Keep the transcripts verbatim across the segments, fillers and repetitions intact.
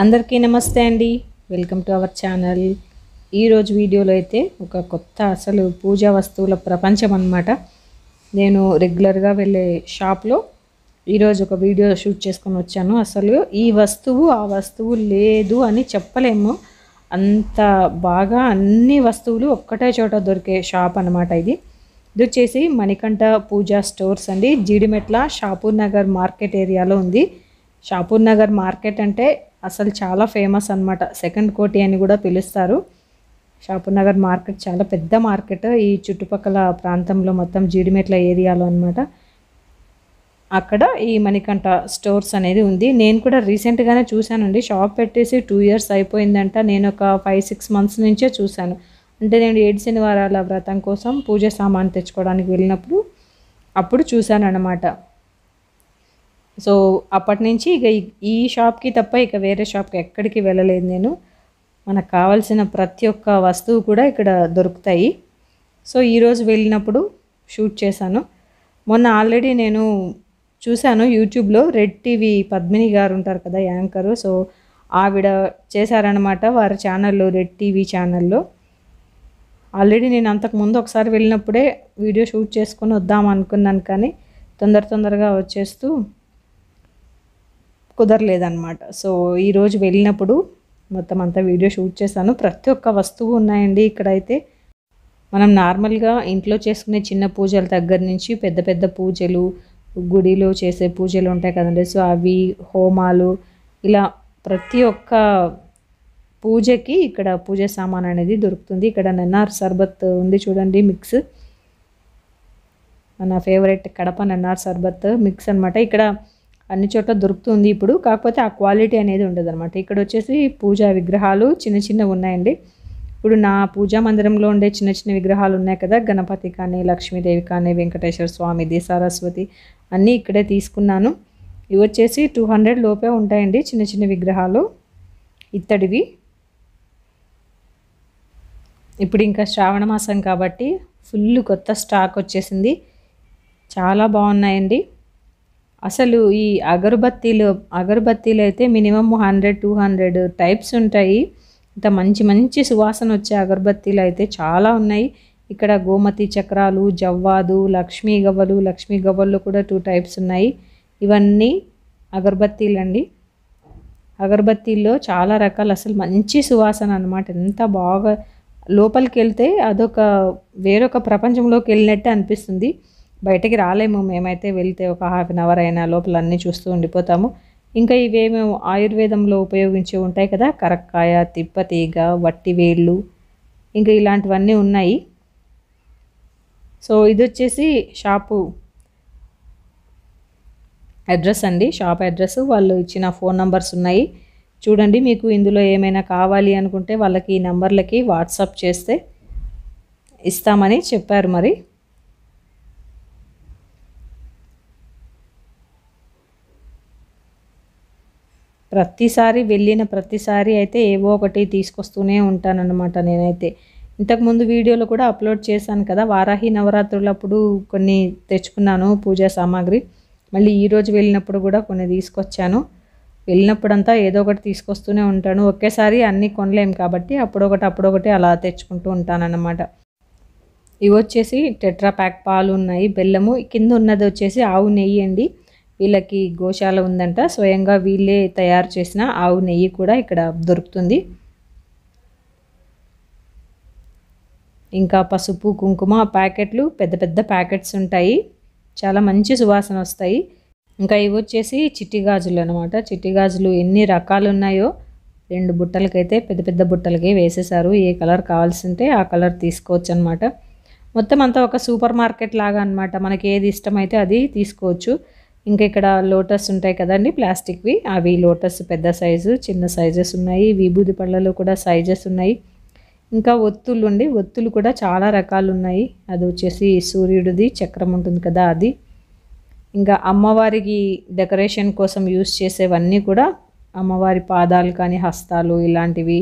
అందరికీ నమస్తే అండి, వెల్కమ్ టు అవర్ ఛానల్। ఈ రోజు వీడియోలో అయితే ఒక కొత్త అసలు పూజా వస్తువుల ప్రపంచం అన్నమాట। నేను రెగ్యులర్ గా వెళ్ళే షాప్ లో ఈ రోజు ఒక వీడియో షూట్ చేసుకొని వచ్చాను। అసలు ఈ వస్తువు ఆ వస్తువు లేదు అని చెప్పలేము, అంత బాగా అన్ని వస్తువులు ఒక్కటే చోట దొరికే షాప్ అన్నమాట। ఇది ఇది వచ్చేసి మణికంఠ పూజా స్టోర్స్ అండి, జీడిమెట్ల షాపూర్నగర్ మార్కెట్ ఏరియాలో ఉంది। షాపూర్నగర్ మార్కెట్ అంటే అసలు చాలా ఫేమస్ అన్నమాట, సెకండ్ కోటి అని కూడా పిలుస్తారు। షాపూర్నగర్ మార్కెట్ చాలా పెద్ద మార్కెట్, ఈ చుట్టుపక్కల ప్రాంతంలో మొత్తం జీడిమెట్ల ఏరియాలో అన్నమాట। అక్కడ ఈ మణికంఠ స్టోర్స్ అనేది ఉంది। నేను కూడా రీసెంట్గానే చూశానండి, షాప్ పెట్టేసి టూ ఇయర్స్ అయిపోయిందంట। నేను ఒక ఫైవ్ సిక్స్ మంత్స్ నుంచే చూశాను। అంటే నేను ఏడు శనివారాల వ్రతం కోసం పూజ సామాను తెచ్చుకోవడానికి వెళ్ళినప్పుడు అప్పుడు చూశాను అన్నమాట। సో అప్పటి నుంచి ఇక ఈ షాప్కి తప్ప ఇక వేరే షాప్కి ఎక్కడికి వెళ్ళలేదు నేను। మనకు కావాల్సిన ప్రతి ఒక్క వస్తువు కూడా ఇక్కడ దొరుకుతాయి। సో ఈరోజు వెళ్ళినప్పుడు షూట్ చేశాను। మొన్న ఆల్రెడీ నేను చూశాను యూట్యూబ్లో, రెడ్ టీవీ పద్మిని గారు ఉంటారు కదా యాంకరు, సో ఆవిడ చేశారనమాట వారి ఛానల్లో, రెడ్ టీవీ ఛానల్లో। ఆల్రెడీ నేను అంతకుముందు ఒకసారి వెళ్ళినప్పుడే వీడియో షూట్ చేసుకొని వద్దాం అనుకున్నాను, కానీ తొందర తొందరగా వచ్చేస్తూ కుదరలేదన్నమాట। సో ఈరోజు వెళ్ళినప్పుడు మొత్తం అంతా వీడియో షూట్ చేశాను। ప్రతి ఒక్క వస్తువు ఉన్నాయండి ఇక్కడైతే। మనం నార్మల్గా ఇంట్లో చేసుకునే చిన్న పూజల దగ్గర నుంచి పెద్ద పెద్ద పూజలు, గుడిలో చేసే పూజలు ఉంటాయి కదండి, సో అవి, హోమాలు, ఇలా ప్రతి ఒక్క పూజకి ఇక్కడ పూజ సామాన్ అనేది దొరుకుతుంది। ఇక్కడ నన్నార్ సర్బత్ ఉంది చూడండి, మిక్స్, మన ఫేవరెట్ కడప నన్నార్ సర్బత్ మిక్స్ అనమాట। ఇక్కడ అన్ని చోట్ల దొరుకుతుంది ఇప్పుడు, కాకపోతే ఆ క్వాలిటీ అనేది ఉండదు అనమాట। ఇక్కడ వచ్చేసి పూజా విగ్రహాలు చిన్న చిన్నవి ఉన్నాయండి। ఇప్పుడు నా పూజా మందిరంలో ఉండే చిన్న చిన్న విగ్రహాలు ఉన్నాయి కదా, గణపతి కానీ, లక్ష్మీదేవి కానీ, వెంకటేశ్వర స్వామిది, సరస్వతి, అన్నీ ఇక్కడే తీసుకున్నాను। ఇవి వచ్చేసి టూ హండ్రెడ్ లోపే ఉంటాయండి చిన్న చిన్న విగ్రహాలు, ఇత్తడివి। ఇప్పుడు ఇంకా శ్రావణ మాసం కాబట్టి ఫుల్ కొత్త స్టాక్ వచ్చేసింది, చాలా బాగున్నాయండి। అసలు ఈ అగరుబత్తీలు అగరుబత్తీలు అయితే minimum hundred two hundred types ఉంటాయి। ఇంత మంచి మంచి సువాసన వచ్చే అగరుబత్తీలు అయితే చాలా ఉన్నాయి ఇక్కడ। గోమతి చక్రాలు, జవ్వాదు, లక్ష్మీ గవ్వలు, లక్ష్మీ గవ్వల్లో కూడా టూ టైప్స్ ఉన్నాయి। ఇవన్నీ అగరుబత్తీలు అండి। అగరుబత్తీల్లో చాలా రకాలు, అసలు మంచి సువాసన అన్నమాట। ఎంత బాగా లోపలికి వెళ్తే అదొక వేరొక ప్రపంచంలోకి వెళ్ళినట్టు అనిపిస్తుంది। బయటకి రాలేము మేమైతే, వెళ్తే ఒక హాఫ్ అన్ అవర్ అయినా లోపల అన్నీ చూస్తూ ఉండిపోతాము। ఇంకా ఇవేమో ఆయుర్వేదంలో ఉపయోగించి ఉంటాయి కదా, కరక్కాయ, తిప్పతీగ, వట్టివేళ్ళు, ఇంకా ఇలాంటివన్నీ ఉన్నాయి। సో ఇది వచ్చేసి షాపు అడ్రస్ అండి, షాప్ అడ్రస్, వాళ్ళు ఇచ్చిన ఫోన్ నంబర్స్ ఉన్నాయి చూడండి। మీకు ఇందులో ఏమైనా కావాలి అనుకుంటే వాళ్ళకి ఈ నంబర్లకి వాట్సాప్ చేస్తే ఇస్తామని చెప్పారు మరి। ప్రతిసారి వెళ్ళిన ప్రతిసారి అయితే ఏవో ఒకటి తీసుకొస్తూనే ఉంటానన్నమాట నేనైతే। ఇంతకుముందు వీడియోలో కూడా అప్లోడ్ చేశాను కదా, వారాహి నవరాత్రులప్పుడు కొన్ని తెచ్చుకున్నాను పూజా సామాగ్రి, మళ్ళీ ఈరోజు వెళ్ళినప్పుడు కూడా కొన్ని తీసుకొచ్చాను। వెళ్ళినప్పుడంతా ఏదో ఒకటి తీసుకొస్తూనే ఉంటాను, ఒకేసారి అన్నీ కొనలేము కాబట్టి అప్పుడొకటి అప్పుడొకటి అలా తెచ్చుకుంటూ ఉంటానన్నమాట। ఇవి వచ్చేసి టెట్రా ప్యాక్ పాలు ఉన్నాయి, బెల్లము, కింద ఉన్నది వచ్చేసి ఆవు నెయ్యి అండి। వీళ్ళకి గోశాల ఉందంట, స్వయంగా వీళ్ళే తయారు చేసిన ఆవు నెయ్యి కూడా ఇక్కడ దొరుకుతుంది। ఇంకా పసుపు, కుంకుమ ప్యాకెట్లు, పెద్ద పెద్ద ప్యాకెట్స్ ఉంటాయి, చాలా మంచి సువాసన వస్తాయి। ఇంకా ఇవి వచ్చేసి చిట్టి గాజులు అనమాట, చిట్టి గాజులు ఎన్ని రకాలు ఉన్నాయో। రెండు బుట్టలకైతే పెద్ద పెద్ద బుట్టలకి వేసేసారు, ఏ కలర్ కావాల్సింటే ఆ కలర్ తీసుకోవచ్చు అనమాట। మొత్తం అంతా ఒక సూపర్ మార్కెట్ లాగా అనమాట, మనకి ఏది ఇష్టమైతే అది తీసుకోవచ్చు। ఇంకా ఇక్కడ లోటస్ ఉంటాయి కదండి ప్లాస్టిక్వి, అవి లోటస్ పెద్ద సైజు, చిన్న సైజెస్ ఉన్నాయి, విభూది పళ్ళలో కూడా సైజెస్ ఉన్నాయి। ఇంకా ఒత్తులు ఉండి, ఒత్తులు కూడా చాలా రకాలు ఉన్నాయి। అది వచ్చేసి సూర్యుడిది చక్రం ఉంటుంది కదా అది, ఇంకా అమ్మవారికి డెకరేషన్ కోసం యూజ్ చేసేవన్నీ కూడా, అమ్మవారి పాదాలు కానీ, హస్తాలు ఇలాంటివి,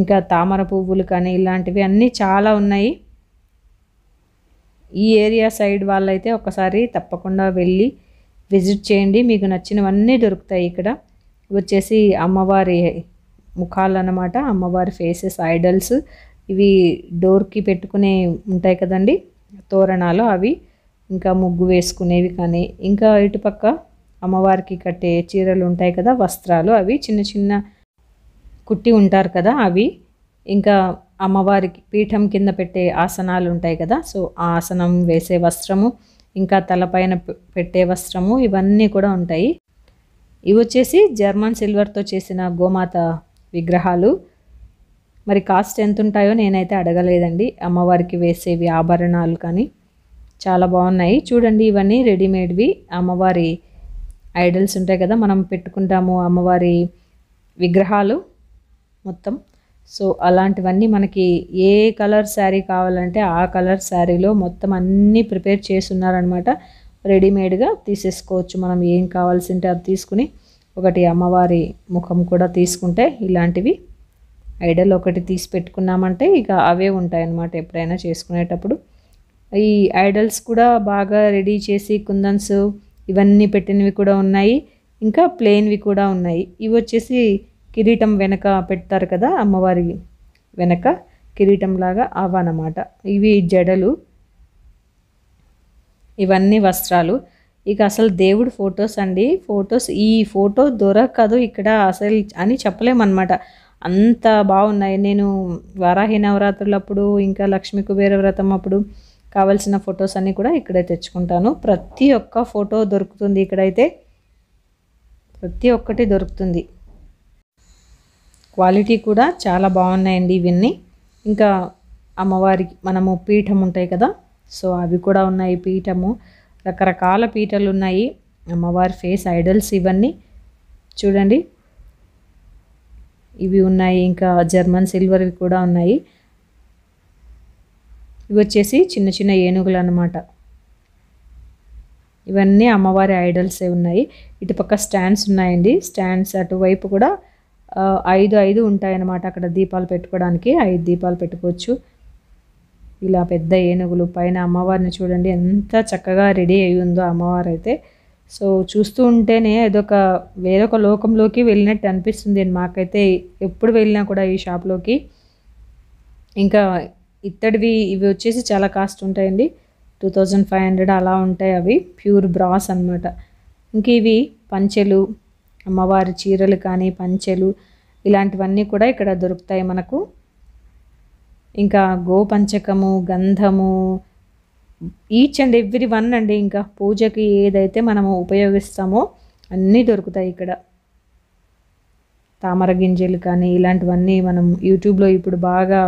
ఇంకా తామర పువ్వులు కానీ ఇలాంటివి అన్నీ చాలా ఉన్నాయి। ఈ ఏరియా సైడ్ వాళ్ళైతే ఒకసారి తప్పకుండా వెళ్ళి విజిట్ చేయండి, మీకు నచ్చినవన్నీ దొరుకుతాయి ఇక్కడ। వచ్చేసి అమ్మవారి ముఖాలు అన్నమాట, అమ్మవారి ఫేసెస్ ఐడల్స్. ఇవి డోర్ కి పెట్టుకునే ఉంటాయి కదండి తోరణాలు, అవి ఇంకా ముగ్గు వేసుకునేవి. కానీ ఇంకా ఇటుపక్క అమ్మవారికి కట్టే చీరలు ఉంటాయి కదా వస్త్రాలు, అవి చిన్న చిన్న కుట్టి ఉంటారు కదా అవి. ఇంకా అమ్మవారికి పీఠం కింద పెట్టే ఆసనాలు ఉంటాయి కదా, సో ఆసనం వేసే వస్త్రము, ఇంకా తలపైన పెట్టే వస్త్రము, ఇవన్నీ కూడా ఉంటాయి. ఇవి వచ్చేసి జర్మన్ సిల్వర్తో చేసిన గోమాత విగ్రహాలు. మరి కాస్ట్ ఎంత ఉంటాయో నేనైతే అడగలేదండి. అమ్మవారికి వేసేవి ఆభరణాలు కానీ చాలా బాగున్నాయి. చూడండి ఇవన్నీ రెడీమేడ్వి. అమ్మవారి ఐడల్స్ ఉంటాయి కదా మనం పెట్టుకుంటాము అమ్మవారి విగ్రహాలు మొత్తం, సో అలాంటివన్నీ మనకి ఏ కలర్ శారీ కావాలంటే ఆ కలర్ శారీలో మొత్తం అన్నీ ప్రిపేర్ చేస్తున్నారనమాట. రెడీమేడ్గా తీసేసుకోవచ్చు మనం, ఏం కావాల్సింటే అది తీసుకుని. ఒకటి అమ్మవారి ముఖం కూడా తీసుకుంటే ఇలాంటివి ఐడల్ ఒకటి తీసి పెట్టుకున్నామంటే ఇక అవే ఉంటాయి అన్నమాట ఎప్పుడైనా చేసుకునేటప్పుడు. ఈ ఐడల్స్ కూడా బాగా రెడీ చేసి కుందన్స్ ఇవన్నీ పెట్టినవి కూడా ఉన్నాయి, ఇంకా ప్లెయిన్వి కూడా ఉన్నాయి. ఇవి వచ్చేసి కిరీటం వెనక పెడతారు కదా అమ్మవారి వెనక కిరీటం లాగా అవన్నమాట. ఇవి జడలు, ఇవన్నీ వస్త్రాలు. ఇక అసలు దేవుడి ఫొటోస్ అండి, ఫొటోస్ ఈ ఫోటో దొరకదు ఇక్కడ అసలు అని చెప్పలేమన్నమాట, అంత బాగున్నాయి. నేను వారాహి నవరాత్రులప్పుడు ఇంకా లక్ష్మీ కుబేర వ్రతం అప్పుడు కావాల్సిన ఫొటోస్ అన్నీ కూడా ఇక్కడే తెచ్చుకుంటాను. ప్రతి ఒక్క ఫోటో దొరుకుతుంది ఇక్కడైతే, ప్రతి ఒక్కటి దొరుకుతుంది. క్వాలిటీ కూడా చాలా బాగున్నాయండి ఇవన్నీ. ఇంకా అమ్మవారికి మనము పీఠం ఉంటాయి కదా, సో అవి కూడా ఉన్నాయి. పీఠము, రకరకాల పీఠలు ఉన్నాయి. అమ్మవారి ఫేస్ ఐడల్స్ ఇవన్నీ చూడండి, ఇవి ఉన్నాయి. ఇంకా జర్మన్ సిల్వర్వి కూడా ఉన్నాయి. ఇవి వచ్చేసి చిన్న చిన్న ఏనుగులు అన్నమాట. ఇవన్నీ అమ్మవారి ఐడల్సే ఉన్నాయి. ఇటుపక్క స్టాండ్స్ ఉన్నాయండి, స్టాండ్స్ అటువైపు కూడా ఐదు ఐదు ఉంటాయన్నమాట. అక్కడ దీపాలు పెట్టుకోవడానికి ఐదు దీపాలు పెట్టుకోవచ్చు. ఇలా పెద్ద ఏనుగులు, పైన అమ్మవారిని చూడండి ఎంత చక్కగా రెడీ అయి ఉందో అమ్మవారు అయితే. సో చూస్తూ ఉంటేనే అదొక వేరొక లోకంలోకి వెళ్ళినట్టు అనిపిస్తుంది అండి మాకైతే ఎప్పుడు వెళ్ళినా కూడా ఈ షాప్లోకి. ఇంకా ఇత్తడివి ఇవి వచ్చేసి చాలా కాస్ట్ ఉంటాయండి, టూ థౌజండ్ ఫైవ్ హండ్రెడ్ అలా ఉంటాయి. అవి ప్యూర్ బ్రాస్ అన్నమాట. ఇంక ఇవి పంచెలు, అమ్మవారి చీరలు కానీ పంచెలు ఇలాంటివన్నీ కూడా ఇక్కడ దొరుకుతాయి మనకు. ఇంకా గోపంచకము, గంధము, ఈచ్ అండ్ ఎవ్రీ వన్ అండి. ఇంకా పూజకి ఏదైతే మనము ఉపయోగిస్తామో అన్నీ దొరుకుతాయి ఇక్కడ. తామర గింజలు కానీ ఇలాంటివన్నీ మనం యూట్యూబ్లో ఇప్పుడు బాగా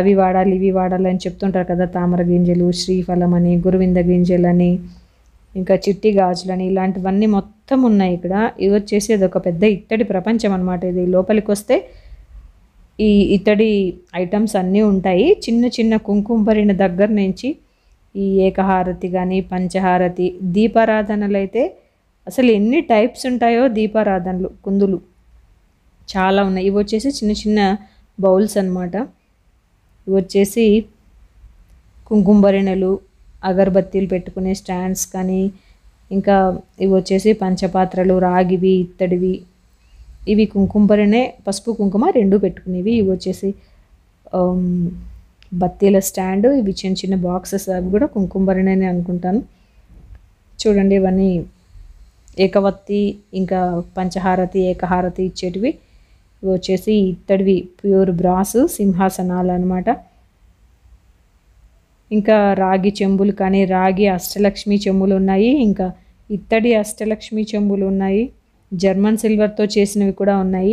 అవి వాడాలి ఇవి వాడాలి అని చెప్తుంటారు కదా. తామర గింజలు, శ్రీఫలం అని, గురువింద గింజలు అని, ఇంకా చిట్టి గాజులని ఇలాంటివన్నీ మొత్తం ఉన్నాయి ఇక్కడ. ఇది వచ్చేసి అదొక పెద్ద ఇత్తడి ప్రపంచం అనమాట. ఇది లోపలికి వస్తే ఈ ఇతడి ఐటమ్స్ అన్నీ ఉంటాయి. చిన్న చిన్న కుంకుమరిన దగ్గర నుంచి ఈ ఏకహారతి కానీ పంచహారతి, దీపారాధనలు అయితే అసలు ఎన్ని టైప్స్ ఉంటాయో దీపారాధనలు, కుందులు చాలా ఉన్నాయి. ఇవి వచ్చేసి చిన్న చిన్న బౌల్స్ అన్నమాట. ఇవి వచ్చేసి కుంకుమరిణలు, అగరబత్తీలు పెట్టుకునే స్టాండ్స్ కానీ, ఇంకా ఇవి వచ్చేసి పంచపాత్రలు, రాగివి, ఇత్తడివి. ఇవి కుంకుమరిణే, పసుపు కుంకుమ రెండు పెట్టుకునేవి. ఇవి వచ్చేసి బత్తీల స్టాండ్. ఇవి చిన్న చిన్న బాక్సెస్, అవి కూడా కుంకుమరిణే అనుకుంటాను. చూడండి ఇవన్నీ ఏకవత్తి, ఇంకా పంచహారతి, ఏకహారతి ఇచ్చేటివి. ఇవి వచ్చేసి ఇత్తడివి, ప్యూర్ బ్రాసు సింహాసనాలు అన్నమాట. ఇంకా రాగి చెంబులు కానీ, రాగి అష్టలక్ష్మి చెంబులు ఉన్నాయి. ఇంకా ఇత్తడి అష్టలక్ష్మి చెంబులు ఉన్నాయి. జర్మన్ సిల్వర్తో చేసినవి కూడా ఉన్నాయి.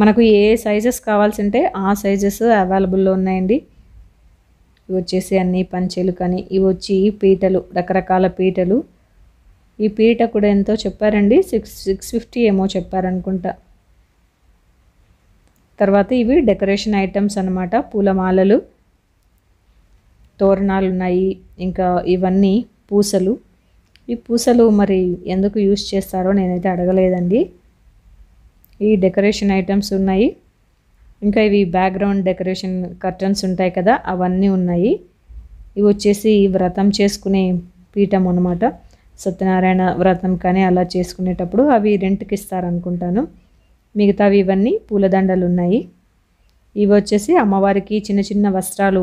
మనకు ఏ సైజెస్ కావాల్సింటే ఆ సైజెస్ అవైలబుల్లో ఉన్నాయండి. ఇవి వచ్చేసి అన్ని పంచెలు కానీ, ఇవి వచ్చి పీటలు, రకరకాల పీటలు. ఈ పీట కూడా ఎంతో చెప్పారండి, సిక్స్ సిక్స్ ఫిఫ్టీ ఏమో చెప్పారనుకుంటా. తర్వాత ఇవి డెకరేషన్ ఐటమ్స్ అన్నమాట. పూలమాలలు, తోరణాలు ఉన్నాయి. ఇంకా ఇవన్నీ పూసలు. ఈ పూసలు మరి ఎందుకు యూజ్ చేస్తారో నేనైతే అడగలేదండి. ఈ డెకరేషన్ ఐటమ్స్ ఉన్నాయి. ఇంకా ఇవి బ్యాక్గ్రౌండ్ డెకరేషన్ కర్టన్స్ ఉంటాయి కదా అవన్నీ ఉన్నాయి. ఇవి వచ్చేసి వ్రతం చేసుకునే పీఠం అన్నమాట. సత్యనారాయణ వ్రతం కానీ అలా చేసుకునేటప్పుడు అవి రెంట్కి ఇస్తారు అనుకుంటాను. మిగతావి ఇవన్నీ పూలదండలు ఉన్నాయి. ఇవి వచ్చేసి అమ్మవారికి చిన్న చిన్న వస్త్రాలు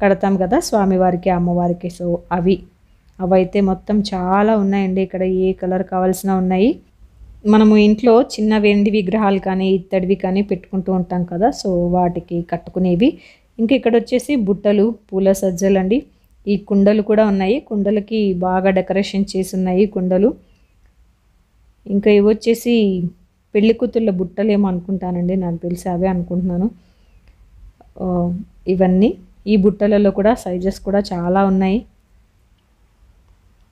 కడతాం కదా స్వామివారికి అమ్మవారికి, సో అవి అవైతే మొత్తం చాలా ఉన్నాయండి. ఇక్కడ ఏ కలర్ కావాల్సిన ఉన్నాయి. మనము ఇంట్లో చిన్న వెండి విగ్రహాలు కానీ ఇత్తడివి కానీ పెట్టుకుంటూ ఉంటాం కదా, సో వాటికి కట్టుకునేవి. ఇంక ఇక్కడ వచ్చేసి బుట్టలు, పూల సజ్జలు అండి. ఈ కుండలు కూడా ఉన్నాయి. కుండలకి బాగా డెకరేషన్ చేసి ఉన్నాయి కుండలు. ఇంకా ఇవి వచ్చేసి పెళ్లి కూతుళ్ళ బుట్టలు ఏమో అనుకుంటానండి, నాకు తెలిసి అవే అనుకుంటున్నాను. ఇవన్నీ ఈ బుట్టలలో కూడా సైజెస్ కూడా చాలా ఉన్నాయి.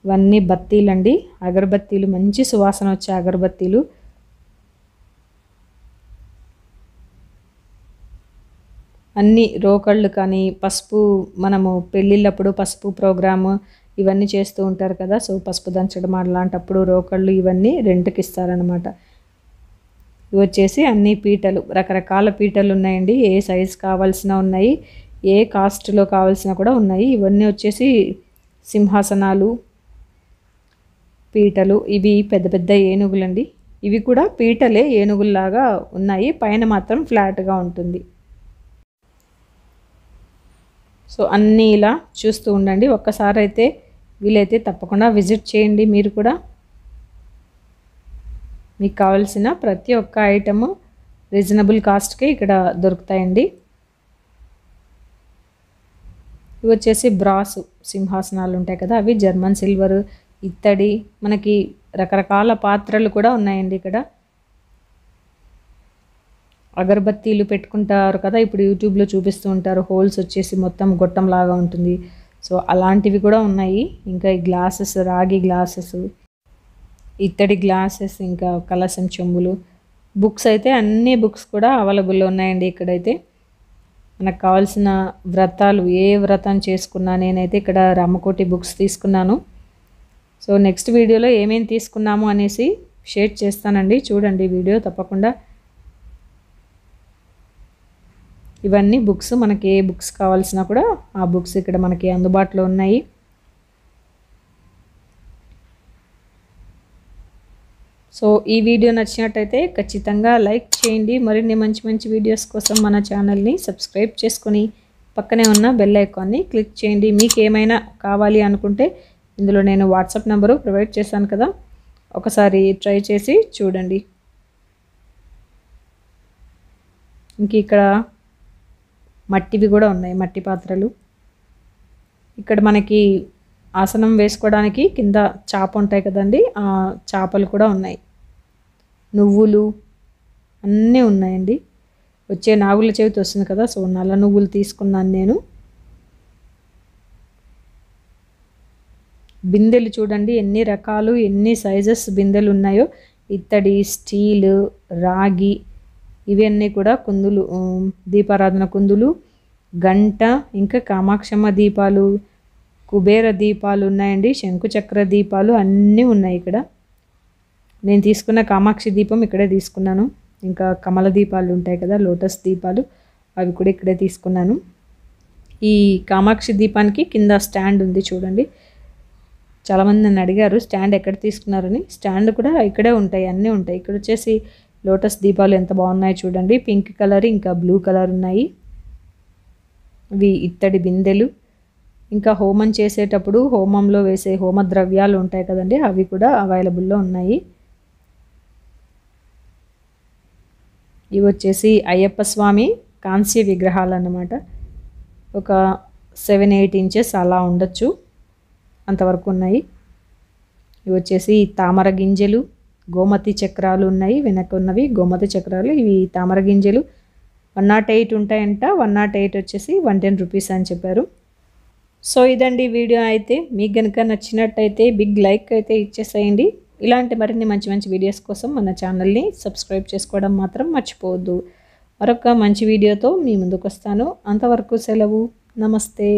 ఇవన్నీ బత్తీలు అండి, అగరబత్తీలు, మంచి సువాసన వచ్చే అగరబత్తీలు. అన్ని రోకళ్ళు కానీ పసుపు, మనము పెళ్ళిళ్ళప్పుడు పసుపు ప్రోగ్రాము ఇవన్నీ చేస్తూ ఉంటారు కదా, సో పసుపు దంచడం అలాంటప్పుడు రోకళ్ళు ఇవన్నీ రెంట్కి ఇస్తారనమాట. ఇవి వచ్చేసి అన్ని పీటలు, రకరకాల పీటలు ఉన్నాయండి. ఏ సైజు కావాల్సిన ఉన్నాయి, ఏ కాస్ట్లో కావాల్సిన కూడా ఉన్నాయి. ఇవన్నీ వచ్చేసి సింహాసనాలు, పీటలు. ఇవి పెద్ద పెద్ద ఏనుగులండి. ఇవి కూడా పీటలే, ఏనుగుల్లాగా ఉన్నాయి. పైన మాత్రం ఫ్లాట్గా ఉంటుంది. సో అన్నీ ఇలా చూస్తూ ఉండండి. ఒక్కసారి అయితే వీలైతే తప్పకుండా విజిట్ చేయండి మీరు కూడా. మీకు కావాల్సిన ప్రతి ఒక్క ఐటము రీజనబుల్ కాస్ట్కే ఇక్కడ దొరుకుతాయండి. ఇవి వచ్చేసి బ్రాసు సింహాసనాలు ఉంటాయి కదా, అవి జర్మన్ సిల్వర్, ఇత్తడి, మనకి రకరకాల పాత్రలు కూడా ఉన్నాయండి. ఇక్కడ అగరబత్తీలు పెట్టుకుంటారు కదా, ఇప్పుడు యూట్యూబ్లో చూపిస్తూ ఉంటారు, హోల్స్ వచ్చేసి మొత్తం గొట్టంలాగా ఉంటుంది, సో అలాంటివి కూడా ఉన్నాయి. ఇంకా ఈ గ్లాసెస్, రాగి గ్లాసెస్, ఇత్తడి గ్లాసెస్, ఇంకా కలసం చెంబులు, బుక్స్ అయితే అన్ని బుక్స్ కూడా అవైలబుల్లో ఉన్నాయండి. ఇక్కడైతే మనకు కావాల్సిన వ్రతాలు, ఏ వ్రతం చేసుకున్నా నేనైతే ఇక్కడ రామకోటి బుక్స్ తీసుకున్నాను. సో నెక్స్ట్ వీడియోలో ఏమేమి తీసుకున్నాము అనేసి షేర్ చేస్తానండి. చూడండి వీడియో తప్పకుండా. ఇవన్నీ బుక్స్, మనకి ఏ బుక్స్ కావాల్సినా కూడా ఆ బుక్స్ ఇక్కడ మనకి అందుబాటులో ఉన్నాయి. సో ఈ వీడియో నచ్చినట్టయితే ఖచ్చితంగా లైక్ చేయండి. మరిన్ని మంచి మంచి వీడియోస్ కోసం మన ఛానల్ని సబ్స్క్రైబ్ చేసుకొని పక్కనే ఉన్న బెల్ ఐకాన్ని క్లిక్ చేయండి. మీకు ఏమైనా కావాలి అనుకుంటే ఇందులో నేను వాట్సాప్ నెంబరు ప్రొవైడ్ చేశాను కదా, ఒకసారి ట్రై చేసి చూడండి. ఇంక ఇక్కడ మట్టివి కూడా ఉన్నాయి, మట్టి పాత్రలు. ఇక్కడ మనకి ఆసనం వేసుకోవడానికి కింద చాప ఉంటాయి కదండి, ఆ చాపలు కూడా ఉన్నాయి. నువ్వులు అన్నీ ఉన్నాయండి. వచ్చే నాగుల చెవితి వస్తుంది కదా, సో నల్ల నువ్వులు తీసుకున్నాను నేను. బిందెలు చూడండి ఎన్ని రకాలు, ఎన్ని సైజెస్ బిందెలు ఉన్నాయో. ఇత్తడి, స్టీల్, రాగి, ఇవన్నీ కూడా కుందులు, దీపారాధన కుందులు, గంట, ఇంకా కామాక్షమ్మ దీపాలు, కుబేర దీపాలు ఉన్నాయండి, శంకుచక్ర దీపాలు అన్నీ ఉన్నాయి ఇక్కడ. నేను తీసుకున్న కామాక్షి దీపం ఇక్కడే తీసుకున్నాను. ఇంకా కమల దీపాలు ఉంటాయి కదా, లోటస్ దీపాలు, అవి కూడా ఇక్కడే తీసుకున్నాను. ఈ కామాక్షి దీపానికి కింద స్టాండ్ ఉంది చూడండి. చాలామంది నన్ను అడిగారు స్టాండ్ ఎక్కడ తీసుకున్నారని. స్టాండ్ కూడా ఇక్కడే ఉంటాయి, అన్నీ ఉంటాయి. ఇక్కడ వచ్చేసి లోటస్ దీపాలు ఎంత బాగున్నాయి చూడండి, పింక్ కలర్ ఇంకా బ్లూ కలర్ ఉన్నాయి. ఇవి ఇత్తడి బిందెలు. ఇంకా హోమం చేసేటప్పుడు హోమంలో వేసే హోమ ద్రవ్యాలు ఉంటాయి కదండి, అవి కూడా అవైలబుల్లో ఉన్నాయి. ఇవి వచ్చేసి అయ్యప్ప స్వామి కాంస్య విగ్రహాలు అన్నమాట. ఒక సెవెన్ ఎయిట్ ఇంచెస్ అలా ఉండొచ్చు, అంతవరకు ఉన్నాయి. ఇవి వచ్చేసి తామర గింజలు, గోమతి చక్రాలు ఉన్నాయి. వెనక ఉన్నవి గోమతి చక్రాలు, ఇవి తామర గింజలు. వన్ నాట్ ఎయిట్ ఉంటాయంట. వన్ నాట్ ఎయిట్ వచ్చేసి వన్ టెన్ రూపీస్ అని చెప్పారు. సో ఇదండి వీడియో. అయితే మీకు కనుక నచ్చినట్టయితే బిగ్ లైక్ అయితే ఇచ్చేసేయండి. ఇలాంటి మరిన్ని మంచి మంచి వీడియోస్ కోసం మన ఛానల్ని సబ్స్క్రైబ్ చేసుకోవడం మాత్రం మర్చిపోవద్దు. మరొక మంచి వీడియోతో మీ ముందుకు వస్తాను. అంతవరకు సెలవు. నమస్తే.